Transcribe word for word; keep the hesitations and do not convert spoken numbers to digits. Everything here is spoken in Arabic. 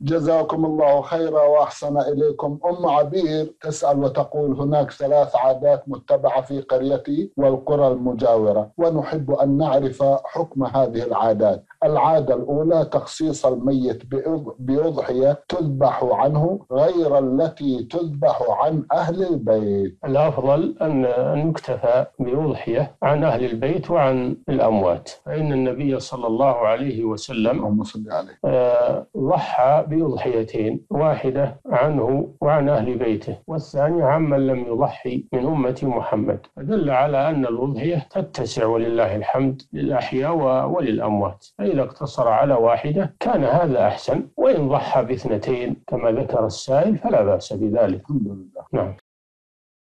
جزاكم الله خيرا وأحسن إليكم. أم عبير تسأل وتقول: هناك ثلاث عادات متبعة في قريتي والقرى المجاورة، ونحب أن نعرف حكم هذه العادات. العادة الأولى تخصيص الميت بأضحية تذبح عنه غير التي تذبح عن أهل البيت. الأفضل أن يكتفى بأضحية عن أهل البيت وعن الأموات، فإن النبي صلى الله عليه وسلم آه ضحى بأضحيتين، واحدة عنه وعن أهل بيته، والثانية عمن لم يضحي من أمة محمد، فدل على أن الأضحية تتسع ولله الحمد للأحياء وللأموات. إذا اقتصر على واحدة كان هذا أحسن، وإن ضحى باثنتين كما ذكر السائل فلا بأس بذلك. الحمد لله. نعم.